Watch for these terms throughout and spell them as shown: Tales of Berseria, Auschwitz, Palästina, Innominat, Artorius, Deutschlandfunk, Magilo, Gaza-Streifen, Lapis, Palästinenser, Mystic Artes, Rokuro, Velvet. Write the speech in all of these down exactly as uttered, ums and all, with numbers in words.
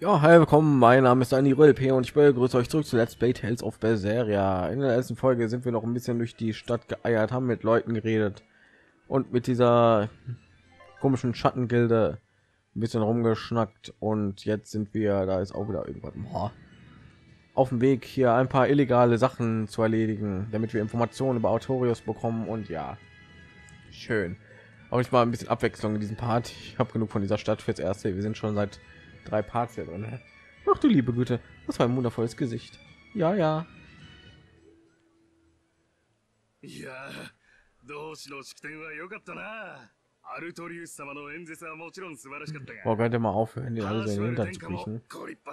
Ja, hi, willkommen, mein Name ist Andy P und ich begrüße euch zurück zu Let's Play Tales of Berseria. In der ersten Folge sind wir noch ein bisschen durch die Stadt geeiert, haben mit Leuten geredet und mit dieser komischen Schattengilde ein bisschen rumgeschnackt und jetzt sind wir, da ist auch wieder irgendwas, boah, auf dem Weg, hier ein paar illegale Sachen zu erledigen, damit wir Informationen über Artorius bekommen und ja, schön. Aber ich mal ein bisschen Abwechslung in diesem Part. Ich habe genug von dieser Stadt fürs Erste. Wir sind schon seit drei Parts hier drin. Ach du liebe Güte, das war ein wundervolles Gesicht. Ja, ja. Ja, boah, könnt ihr mal aufhören, die alle so in den Hintern zu kriechen. Oh Gott.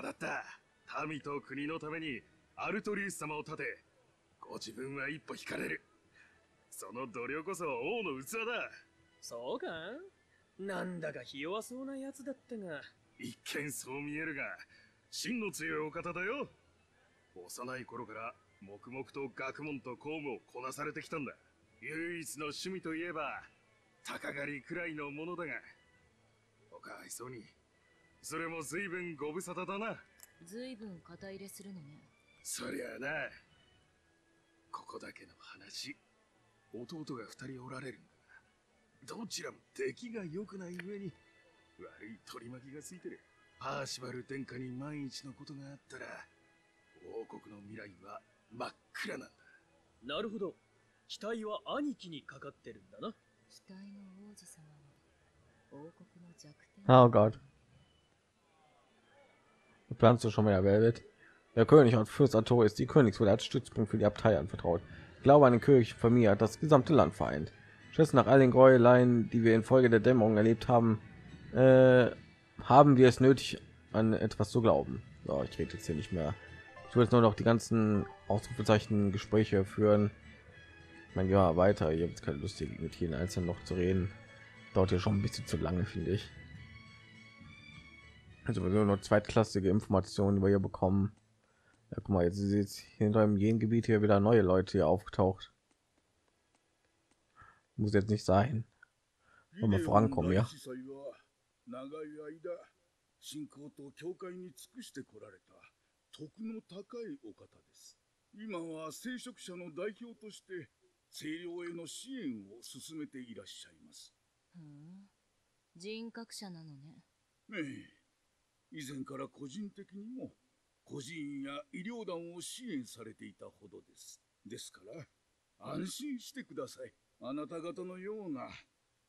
Planst du schon wieder Velvet? Der König und Fürst Artorius ist die Königswürde als Stützpunkt für die Abtei anvertraut. Ich glaube, eine kirchliche Familie hat das gesamte Land vereint. Schätze nach all den Gräueleien, die wir infolge der Dämmerung erlebt haben, äh, haben wir es nötig, an etwas zu glauben. So, ich rede jetzt hier nicht mehr. Ich will jetzt nur noch die ganzen Ausrufezeichen Gespräche führen. Ich meine, ja, weiter. Ich habe jetzt keine Lust, hier mit jedem Einzelnen noch zu reden. Dauert ja schon ein bisschen zu lange, finde ich. Also wir nur zweitklassige Informationen über hier bekommen. Ja, guck mal, jetzt ist jetzt hinter im Gengebiet hier wieder neue Leute hier aufgetaucht. Muss jetzt nicht sein. Wollen wir vorankommen, ja? Hm. 以前から個人的にも個人や医療団を支援されていたほどです。ですから安心してください。あなた方のような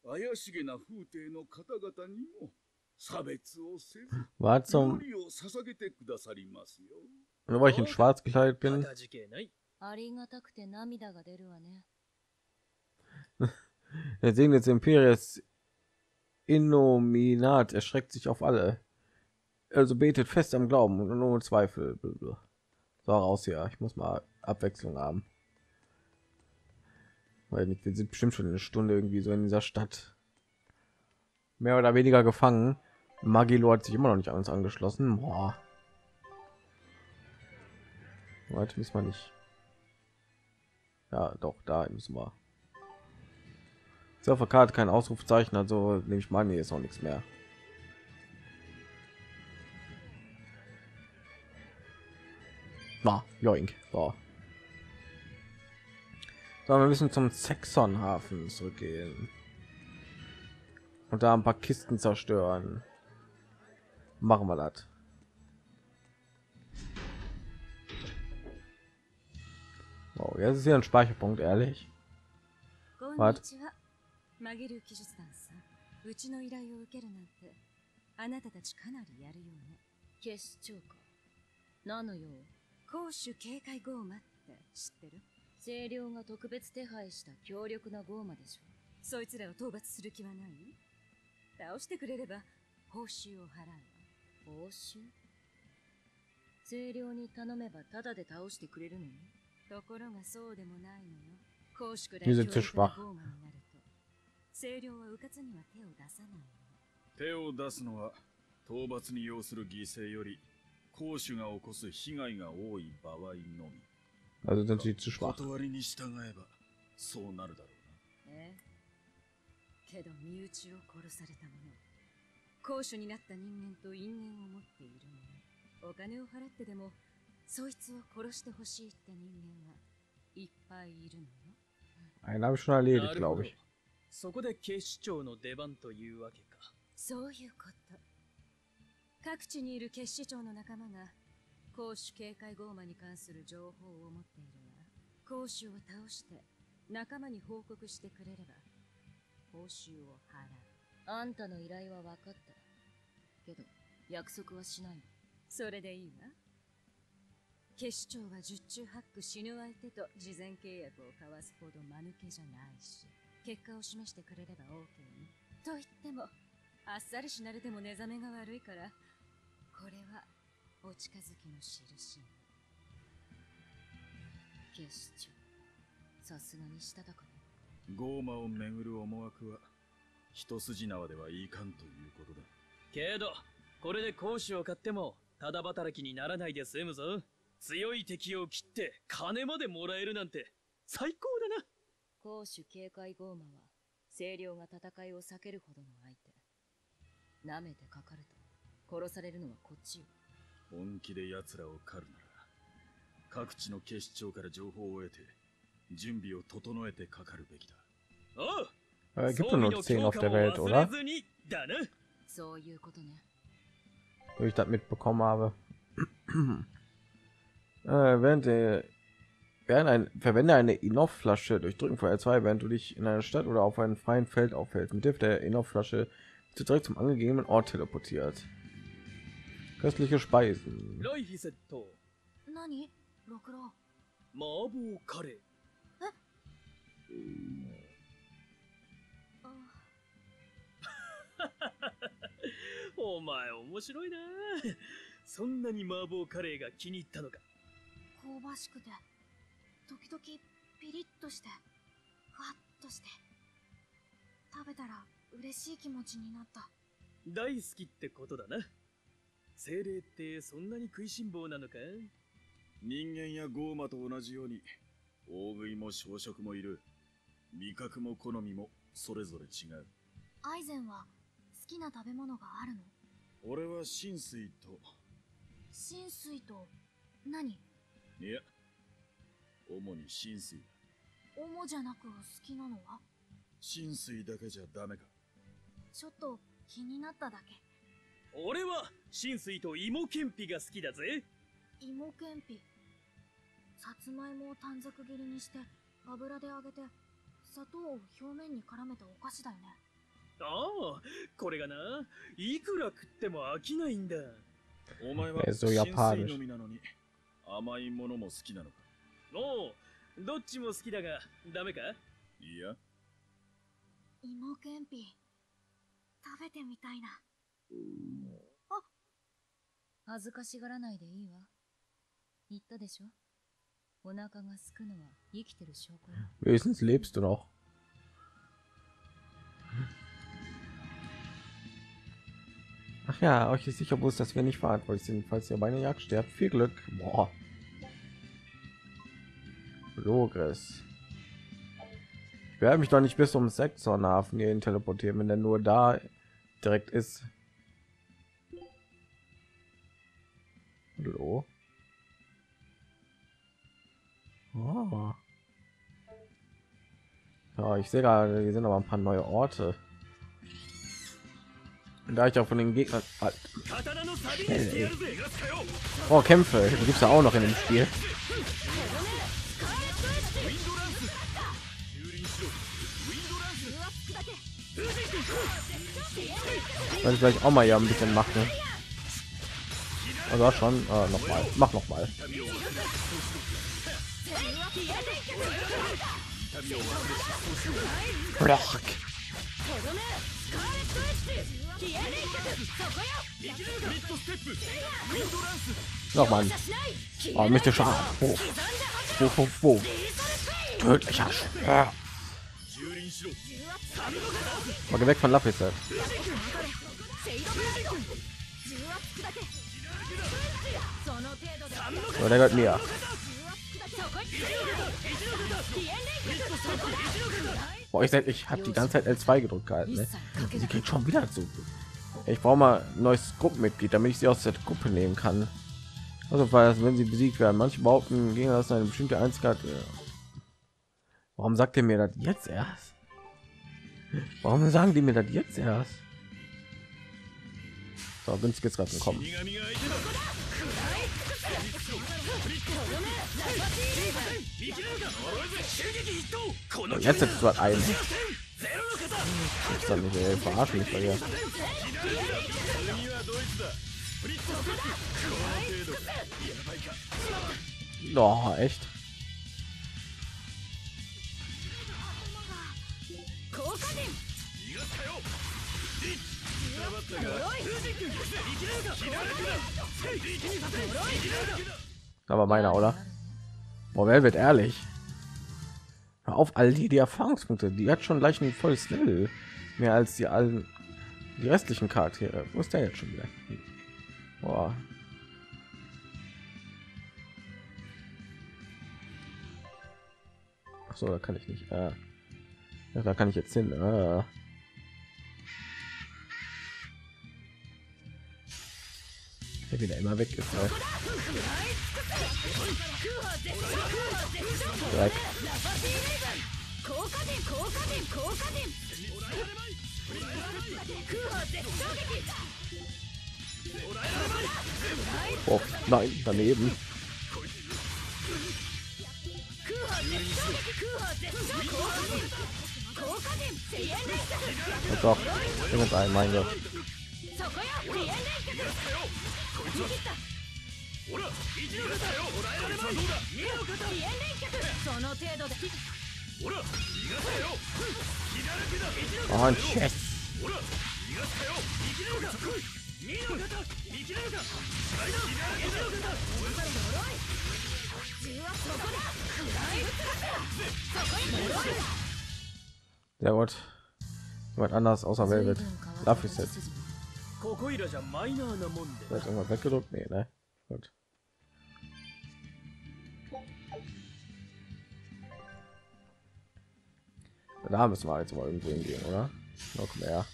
怪しげな風体の方々にも差別をせず祈りを捧げてくださりますよ。Weil ich in schwarz gekleidet bin. Der Segen des Imperiums Innominat erschreckt sich auf alle. Also betet fest am Glauben und ohne Zweifel. So, raus hier. Ich muss mal Abwechslung haben. Weil wir sind bestimmt schon eine Stunde irgendwie so in dieser Stadt. Mehr oder weniger gefangen. Magilo hat sich immer noch nicht an uns angeschlossen. Boah. Warte, müssen wir nicht. Ja, doch, da müssen wir. Auf der Karte kein Ausrufezeichen, also nehme ich mal, nee, ist auch nichts mehr. Joink. So. So, wir müssen zum Saxonhafen zurückgehen und da ein paar Kisten zerstören. Machen wir das. Oh, jetzt ist hier ein Speicherpunkt, ehrlich. Warte. Die sind zu schwach. Also sind sie zu schwach. 金を払ってでもそいつを殺してほしいって人間はいっぱいいるのよ。Einen habe ich schon erledigt, glaube ich. そこで警視庁の出番というわけか。そういうこと。各地にいる警視庁の仲間が公主警戒ゴーマに関する情報を持っているが、公主を倒して仲間に報告してくれれば報酬を払う。あんたの依頼は分かったけど約束はしないの。それでいいわ。警視庁は十中八九死ぬ相手と事前契約を交わすほど間抜けじゃないし、結果を示してくれれば オーケー ね。と言ってもあっさりしなれても目覚めが悪いから、これはお近づきの印。警視庁、さすがにしたたかね。ゴーマをめぐる思惑は一筋縄ではいかんということだけど、これで講師を買ってもただ働きにならないで済むぞ。強い敵を切って金までもらえるなんて最高だな。攻守警戒ゴーマは清涼が戦いを避けるほどの相手。舐めてかかると殺されるのはこっちよ。本気で奴らを狩るなら各地の警視庁から情報を得て準備を整えてかかるべきだ。おう、Äh, gibt es nur zehn auf der Welt, oder? So ich das mitbekommen habe. äh, während der, während ein, verwende eine Enough-Flasche durch Drücken von L zwei, während du dich in einer Stadt oder auf einem freien Feld aufhältst. Mit Hilfe der Enough-Flasche zu direkt zum angegebenen Ort teleportiert. Köstliche Speisen. Nani? Rokuro? Mabu Kare.お前面白いな。そんなに麻婆カレーが気に入ったのか。香ばしくて、時々ピリッとして、ふわっとして、食べたら嬉しい気持ちになった。大好きってことだな。精霊ってそんなに食いしん坊なのか。人間やゴーマと同じように、大食いも小食もいる。味覚も好みもそれぞれ違う。アイゼンは好きな食べ物があるの？俺は浸水と浸水と何？いや、主に浸水。主じゃなく好きなのは？浸水だけじゃダメか。ちょっと気になっただけ。俺は浸水と芋けんぴが好きだぜ。芋けんぴ。さつまいもを短冊切りにして油で揚げて砂糖を表面に絡めたお菓子だよね。ああ、これがな、いくら食っても飽きないんだ。お前は浸水のみなのに甘いものも好きなのか。おう、どっちも好きだがダメか。いや、芋けんぴ食べてみたいな。あ、恥ずかしがらないでいいわ。言ったでしょ、お腹が空くのは生きてる証拠。Wenigstens lebst du noch。Ach ja, euch ist sicher bewusst, dass wir nicht verantwortlich sind, falls ihr bei einer Jagd sterbt. Viel Glück. Boah. Logris. Ich werde mich doch nicht bis zum Sektorhafen hierhin teleportieren, wenn der nur da direkt ist. Hallo. Oh. Ja, ich sehe gerade, hier sind aber ein paar neue Orte. Da ich auch von den Gegnern schnell, oh, Kämpfe gibt es ja auch noch in dem Spiel. Soll ich vielleicht auch mal ja ein bisschen machen. Also schon äh, noch mal, mach noch mal. Rock. Noch mal. Oh, mystischer Arm. Oh. Oh, oh, oh. Tödlicher Schwert. Oh, geh weg von Lapis. So, der gehört mir. Boah, ich ich habe die ganze Zeit L zwei gedrückt gehalten, ne? Sie kriegt schon wieder zu. Ich brauche mal ein neues Gruppenmitglied, damit ich sie aus der Gruppe nehmen kann. Also falls wenn sie besiegt werden, manche behaupten, ging das eine bestimmte Einzigkeit. Warum sagt ihr mir das jetzt erst? Warum sagen die mir das jetzt erst? So, bin ich jetzt gerade gekommen. Und jetzt ist dort ein. Jetzt haben wir verarschen, ich verliere. Oh, echt. Aber meiner, oder? Boah, wer wird ehrlich? Hör auf, all die, die Erfahrungspunkte, die hat schon gleich ein volles Level. Mehr als die allen, die restlichen Charaktere. Wo ist der jetzt schon wieder? Boah. Ach so, da kann ich nicht. Äh. Ja, da kann ich jetzt hin. Äh. Der wieder immer weg ist. Halt. Dreck. Oh, nein, daneben. Oh doch, irgend ein, mein Gott. Oh, Chess. Sehr gut. Jemand anders außer Velvet. Lapis jetzt. Wird immer weggedrückt? Nee, ne? Gut. Da müssen wir jetzt mal irgendwo hingehen, oder? Noch mehr.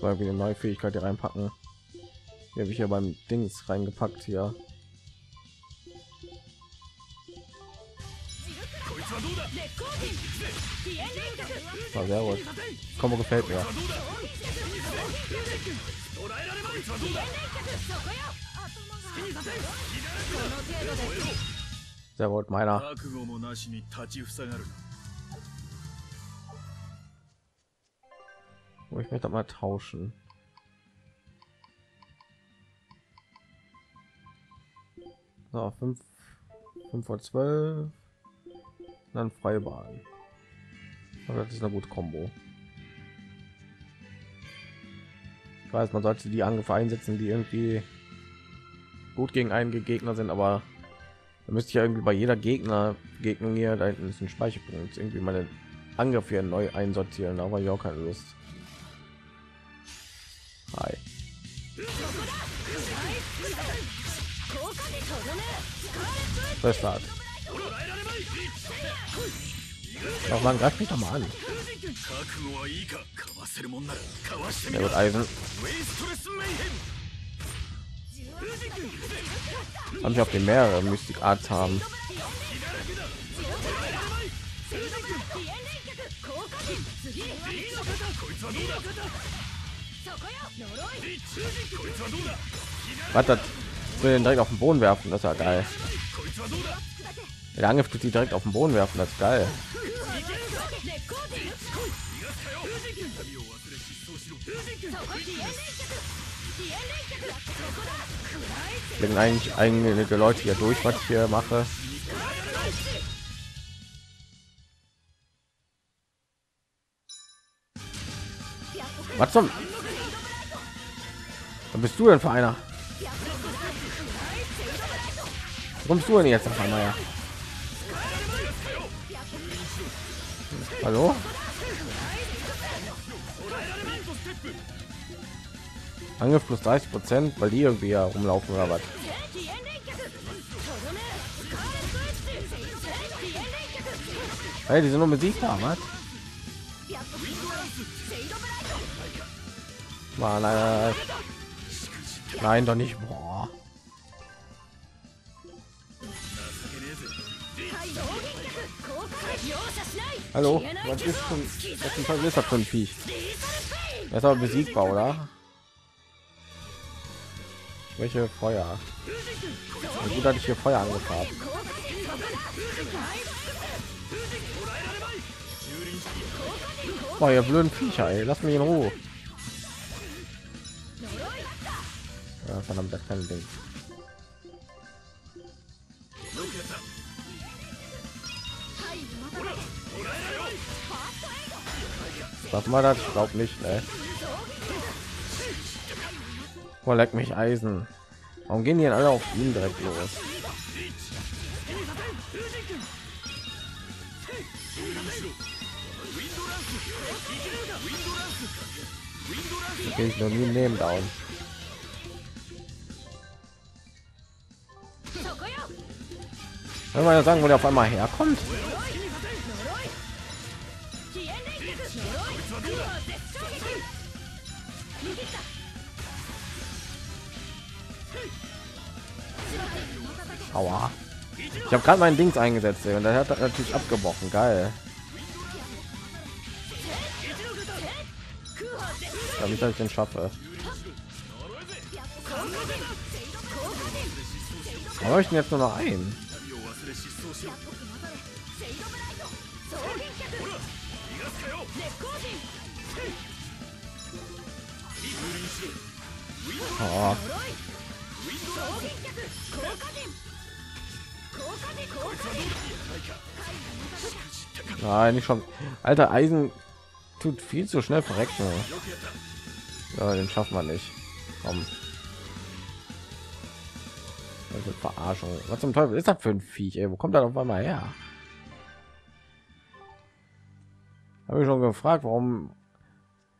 Weil wir eine neue Fähigkeit hier reinpacken. Hier habe ich ja beim Dings reingepackt hier. War sehr gut. Komm, gefällt mir. Sehr gut, meiner. Ich möchte mal tauschen. So, fünf, fünf vor zwölf. Dann Freibahn. Aber das ist eine gute Combo. Ich weiß, man sollte die Angriffe einsetzen, die irgendwie gut gegen einige Gegner sind, aber da müsste ich ja irgendwie bei jeder Gegner Gegnung hier, da hinten ist ein Speicherpunkt, irgendwie meine Angriffe hier neu einsortieren, aber ich auch keine Lust. Hi. Das war's. Doch, man greift mich doch mal an. Der wird Eisen. Hab ich auf den mehrere Mystic Artes haben. Was das? Will den direkt auf den Boden werfen, das ist ja geil. Der Angriff tut die direkt auf den Boden werfen, das ist geil. Wenn eigentlich einige Leute hier durch, was ich hier mache. Was zum? Was bist du denn für einer? Kommst du denn jetzt auf einmal? Ja? Hallo? Angriff plus dreißig Prozent, weil die irgendwie ja rumlaufen oder was. Hey, die sind nur besiegt haben, was? Mann, nein, nein, doch nicht. Boah. Hallo, was ist denn, was ist denn das für ein Viech? Das ist aber besiegbar, oder? Welche Feuer? Und gut, dass ich hier Feuer angefahren. Oh, ihr blöden Viecher, ey. Lass mich in Ruhe. Ja, verdammt, das kann Ding. Was mal das? Ich glaube nicht, ne? Oh, leck mich Eisen. Warum gehen die alle auf ihn direkt los? Okay, ich noch nie neben down. Wenn man ja sagen, wo der auf einmal herkommt. Aua. Ich habe gerade mein Dings eingesetzt und dann hat er natürlich abgebrochen. Geil. Damit ich den schaffe. Aber ich bin jetzt nur noch ein. Oh. Nein, nicht schon. Alter, Eisen tut viel zu schnell verrecken. Ja, den schafft man nicht. Komm. Das ist Verarschung. Was zum Teufel ist das für ein Viech, ey? Wo kommt er auf einmal her? Habe ich schon gefragt, warum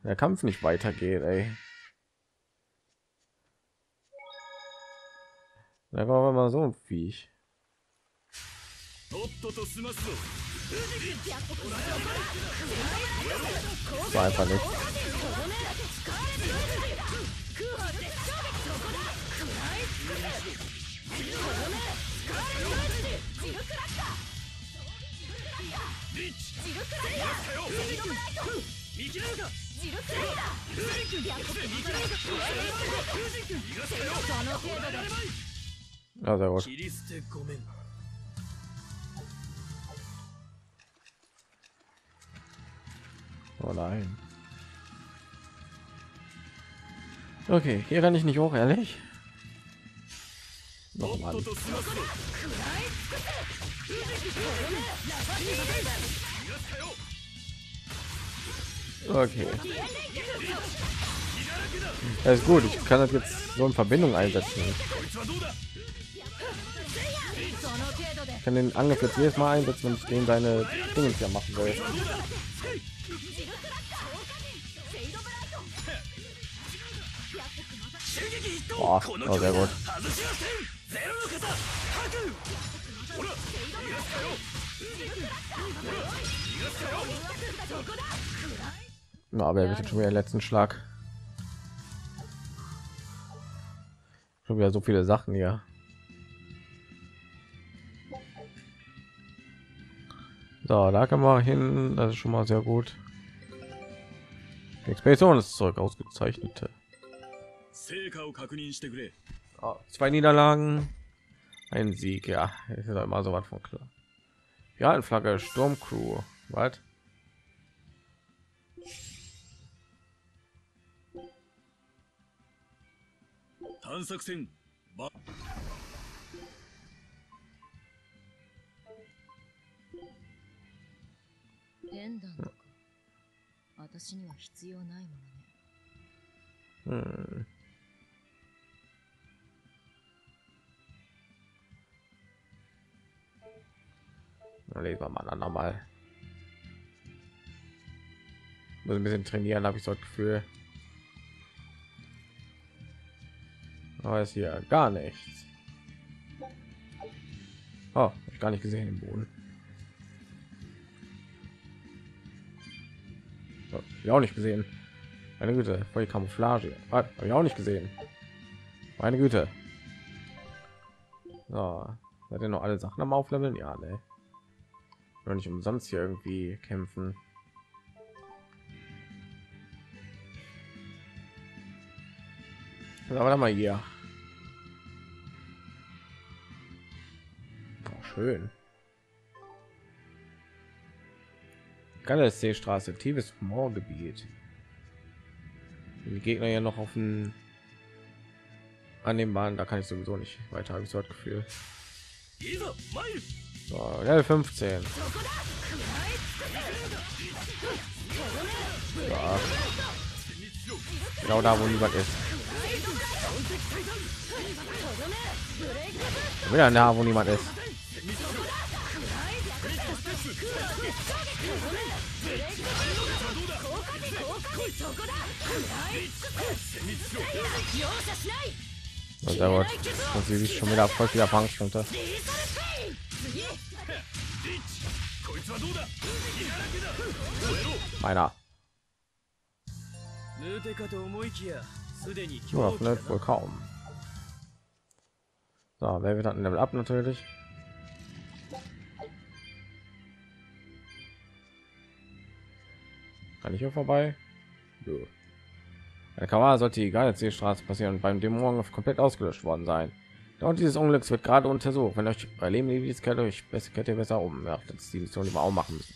der Kampf nicht weitergeht, ey. Da war mal so ein Viech. War einfach nicht. Ja, sehr gut. Oh nein. Okay, hier kann ich nicht hoch, ehrlich. Noch mal. Okay. Das ist gut, ich kann das jetzt so in Verbindung einsetzen. Ich kann den Angriff jetzt jedes Mal einsetzen, wenn ich den seine Dinge hier machen will. Boah, oh, sehr gut. Na, aber er wird schon wieder den letzten Schlag. Schon wieder so viele Sachen hier. So, da kann man hin. Das ist schon mal sehr gut. Die Expedition ist zurück, ausgezeichnete. Oh, zwei Niederlagen, ein Sieg, ja, ist ja immer so was von klar. Piratenflagge, Sturmcrew, was? Hm. Legen wir mal nochmal. Muss ein bisschen trainieren, habe ich so das Gefühl. Aber ist hier gar nichts. Oh, hab ich gar nicht gesehen im Boden. Hab ich auch nicht gesehen. Meine Güte, voll Camouflage. Ah, habe ich auch nicht gesehen. Meine Güte. So, seid ihr noch alle Sachen am Aufleveln? Ja, ne. Noch nicht umsonst hier irgendwie kämpfen. Aber dann mal hier. Oh, schön. Geile Seestraße, tiefes Moorgebiet. Die Gegner ja noch auf den an dem Bahn, da kann ich sowieso nicht weiter, habe ich so das Gefühl. So, Level fünfzehn. Ja. Genau da, wo niemand ist. Wieder nah, wo niemand ist. Und da wird sie sich schon wieder voll wieder fangen konnte. Meiner. Ja, vielleicht wohl kaum. So, wer wird dann Level ab natürlich? Kann ich hier vorbei? Ja. Der Kawara sollte die ganze Straße passieren und beim Dämon komplett ausgelöscht worden sein. Und dieses Unglücks wird gerade untersucht. Wenn euch bei Leben die Kette euch besser könnt ihr besser um. Ja, das ist die Mission, die wir auch machen müssen.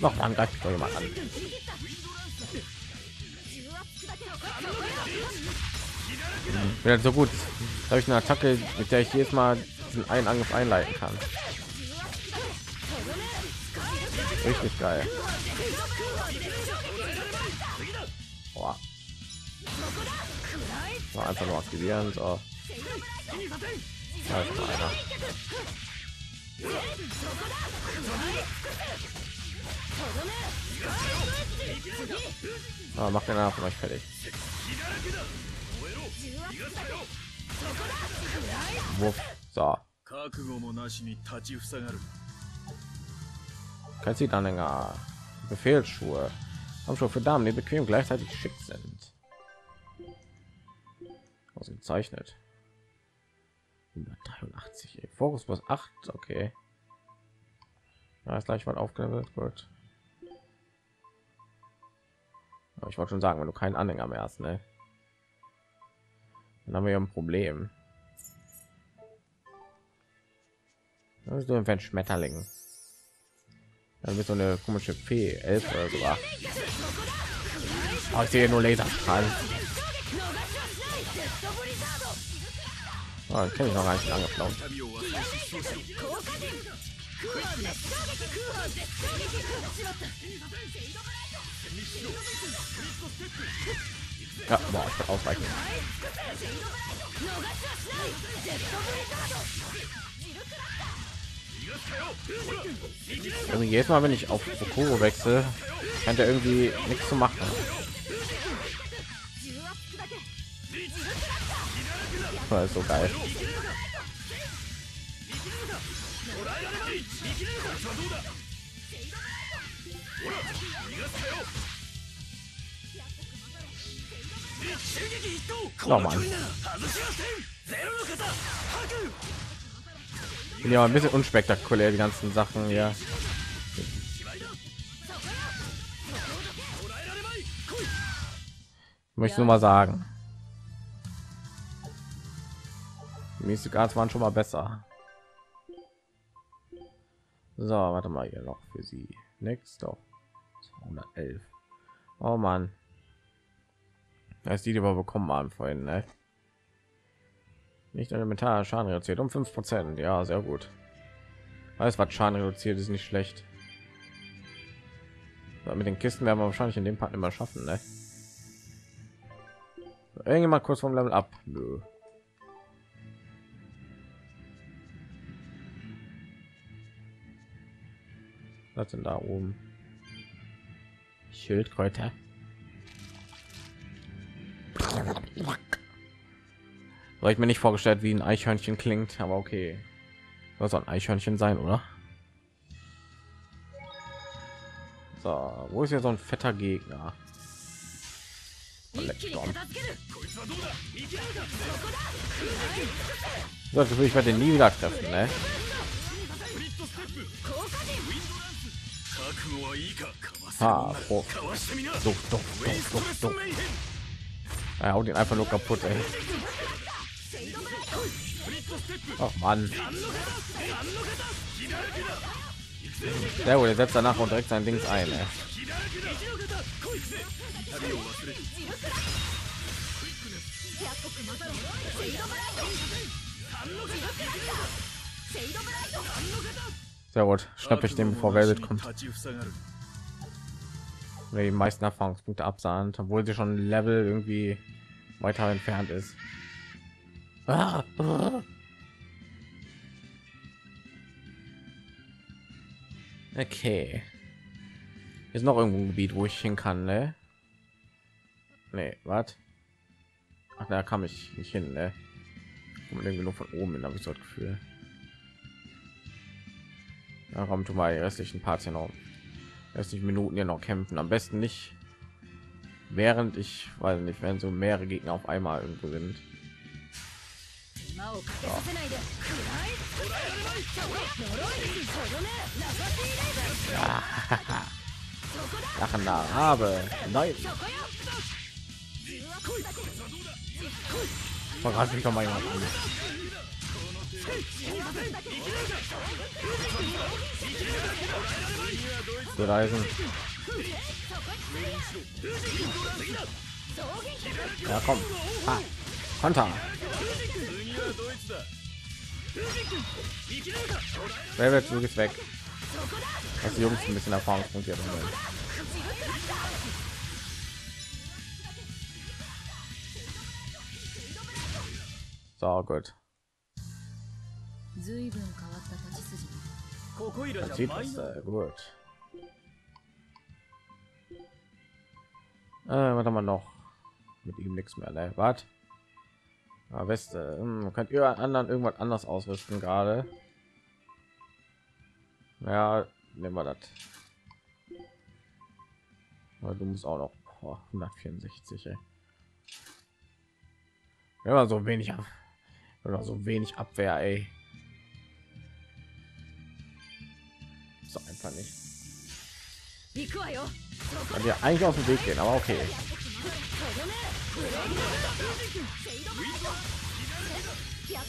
Noch mal greift doch jemand an. Wäre so gut, habe ich eine Attacke, mit der ich jedes Mal einen Angriff einleiten kann. Richtig geil. Boah. So, einfach nur aktivieren. So. Ja, macht den Arm von euch fertig. Wuff. So. Kann sie dann länger Befehlsschuhe haben schon für Damen, die bequem gleichzeitig schick sind. Ausgezeichnet. hundertdreiundachtzig. Fokus plus acht. Okay. Da ist gleich mal aufgelevelt. Gut. Aber ich wollte schon sagen, wenn du keinen Anhänger mehr hast, ne? Dann haben wir ja ein Problem. Das ist nur ein Schmetterling. Dann wird so eine komische Fee, elf oder so. Aber ich sehe nur Laserstrahlen. Oh, kenne ich noch gar nicht lange Flaum. Ja, boah, ich bin ausreichend. Also jedes Mal, wenn ich auf Rokuro wechsle, kann der irgendwie nichts zu machen. Das ist so geil. Oh Mann. Ja, ein bisschen unspektakulär die ganzen Sachen, ja. Möchte nur mal sagen, die Mystic Artes waren schon mal besser. So, warte mal, hier noch für sie next doch zweihundertelf. Oh Mann, als die, die wir bekommen haben vorhin, ne? Nicht elementar Schaden reduziert um fünf Prozent. Ja, sehr gut. Alles was Schaden reduziert ist nicht schlecht. Aber mit den Kisten werden wir wahrscheinlich in dem Part immer schaffen, ne? So, irgendjemand kurz vom Level ab. Nö. Was denn da oben? Schildkröte. Habe ich mir nicht vorgestellt, wie ein Eichhörnchen klingt, aber okay. Soll ein Eichhörnchen sein, oder? So, wo ist ja so ein fetter Gegner? So, ich werde nie wieder treffen, ne? Ha, doch, doch, doch, doch, doch. Ja, hau den einfach nur kaputt, ey. Ach Mann. Der wurde selbst danach und direkt sein Dings ein. Ey. Sehr gut, schnapp ich dem, bevor Velvet kommt. Oder die meisten Erfahrungspunkte absahnt, obwohl sie schon Level irgendwie weiter entfernt ist. Ah, ah. Okay. Ist noch irgendwo ein Gebiet, wo ich hin kann, ne? Nee, was? Ach, da kam ich nicht hin, ne? Und irgendwie nur von oben hin, habe ich so das Gefühl. Da kommt du mal die restlichen Parts hier noch. Restlichen Minuten hier noch kämpfen. Am besten nicht, während ich, weil nicht, wenn so mehrere Gegner auf einmal irgendwo sind. So. Lachen da habe. Nein. Verrat mich doch mal jemand. So, da ist ein. Ja, komm. Ah. Hunter. Velvet, du gehst weg. Dass die Jungs ein bisschen Erfahrungspunkte haben. So, gut. Das sieht sehr gut. Äh, was haben wir noch? Mit ihm nichts mehr, ne? Wart. Ah, Weste, hm, könnt ihr anderen irgendwas anders ausrüsten gerade? Ja, nehmen wir das. Du musst auch noch oh, hundertvierundsechzig. Ey. Wenn man so wenig ab, oder so wenig Abwehr, ey. So einfach nicht. Kann ja eigentlich auf den Weg gehen, aber okay. Ja,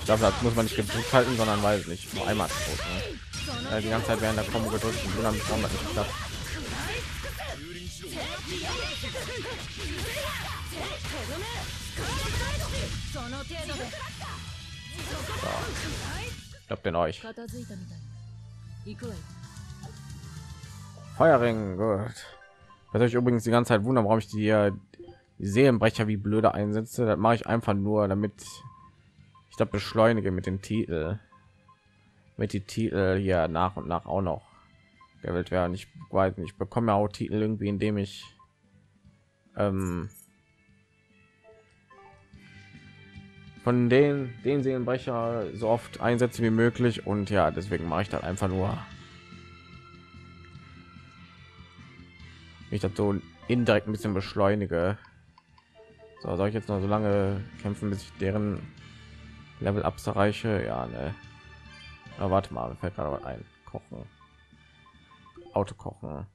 so, das muss man nicht gedrückt halten, sondern weiß nicht nur einmal tot, ne? Ja, die ganze Zeit während der Kombo gedrückt und dann haben wir nicht geklappt. So. Glaubt denn euch? Feuerring, gut. Was euch übrigens die ganze Zeit wundern, warum ich die, die Seelenbrecher wie blöde einsetze, das mache ich einfach nur, damit ich das beschleunige mit dem Titel, mit die Titel hier nach und nach auch noch gewählt werden. Ich weiß nicht, ich bekomme auch Titel irgendwie, indem ich ähm, von den den Seelenbrecher so oft einsetze wie möglich, und ja, deswegen mache ich das einfach nur, ich das so indirekt ein bisschen beschleunige. So, soll ich jetzt noch so lange kämpfen, bis ich deren Level Ups erreiche? Ja, ne. Aber warte mal, mir fällt gerade was ein. Kochen, Auto kochen.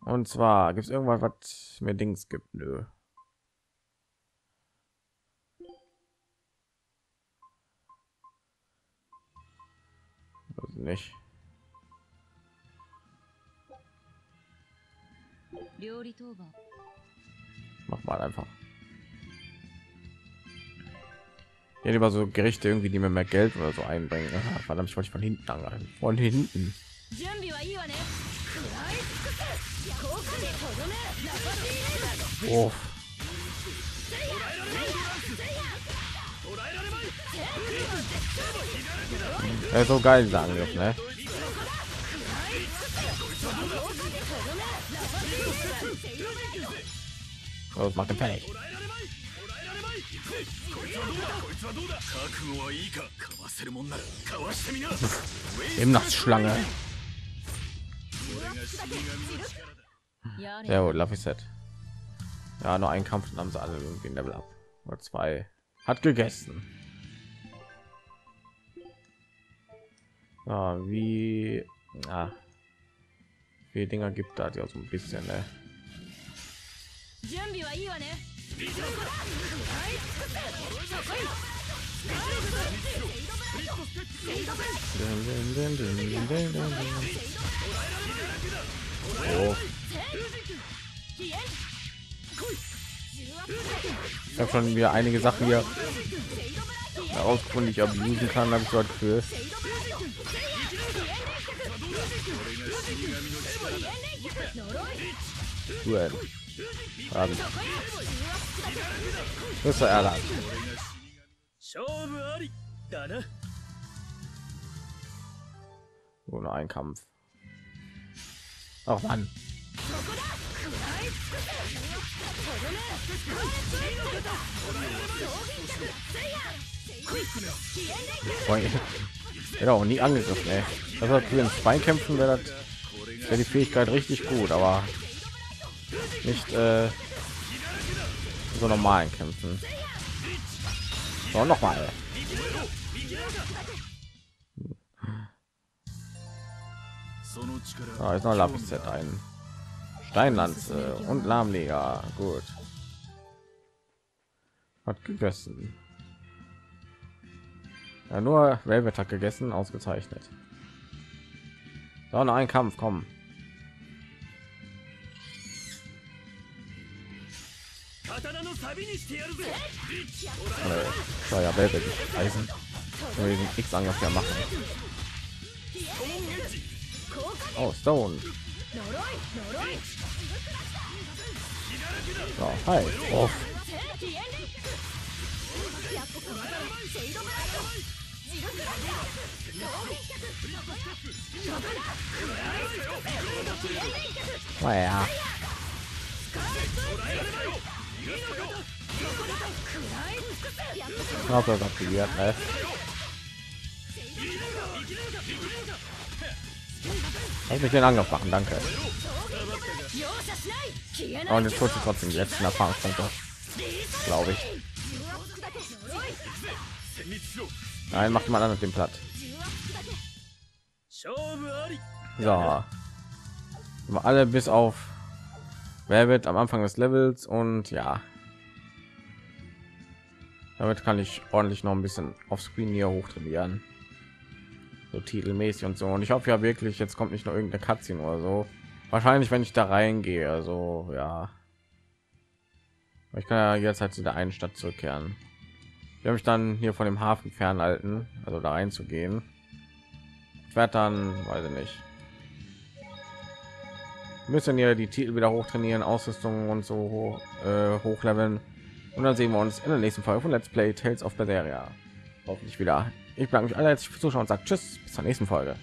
Und zwar gibt es irgendwas, was mir Dings gibt. Nö. Also nicht. Mach mal einfach. Ja, lieber so Gerichte irgendwie, die mir mehr Geld oder so einbringen. Verdammt, ich wollte von hinten angreifen. Von hinten. おja, so geil sagen wir das, ne? Los, mach den fertig. Im Nachtschlange. Ja gut, Lapis Set. Ja, nur ein Kampf und haben sie alle irgendwie ein Level ab. Oder zwei. Hat gegessen. Ah, wie... Ah. Wie Dinger gibt da ja so ein bisschen, ne? Oh. Ich habe schon wieder einige Sachen hier herausgefunden, die ich abusen kann, habe ich so ein Gefühl. Duell. Das ist ja erlangt. Ohne einen Kampf. Auch Mann. Genau, nie angegriffen. Ey. Das hat für den Zweikämpfen wäre wär die Fähigkeit richtig gut, aber nicht äh, so normalen Kämpfen. So, noch mal. Ah, ist noch Lapis Set ein. Steinlanze und Lahmleger. Gut. Hat gegessen. Ja, nur Velvet hat gegessen, ausgezeichnet. Da noch ein Kampf, komm. Ja, ja, Velvet ist Eisen. Wegen X-Angriff ja machen. Oh, Stone. Oh, hi. Oh. Oh, ja. Oh, das aktiviert, ne? Ich möchte den Angriff machen, danke. Und jetzt holt sie trotzdem die letzten Erfahrungspunkte, glaube ich. Nein, macht mal an mit dem Platt. So, wir alle bis auf Velvet am Anfang des Levels und ja, damit kann ich ordentlich noch ein bisschen auf Screen hier hoch trainieren. So titelmäßig und so, und ich hoffe ja wirklich, jetzt kommt nicht nur irgendeine Cutscene oder so, wahrscheinlich wenn ich da reingehe. Also ja, ich kann ja jetzt halt zu der einen Stadt zurückkehren. Ich habe mich dann hier von dem Hafen fernhalten, also da reinzugehen. Ich werde dann, weiß ich nicht, müssen ja die Titel wieder hoch trainieren, Ausrüstung und so äh, hochleveln, und dann sehen wir uns in der nächsten Folge von Let's Play Tales of Berseria hoffentlich wieder. Ich bedanke mich alle herzlich fürs Zuschauen und sage tschüss, bis zur nächsten Folge.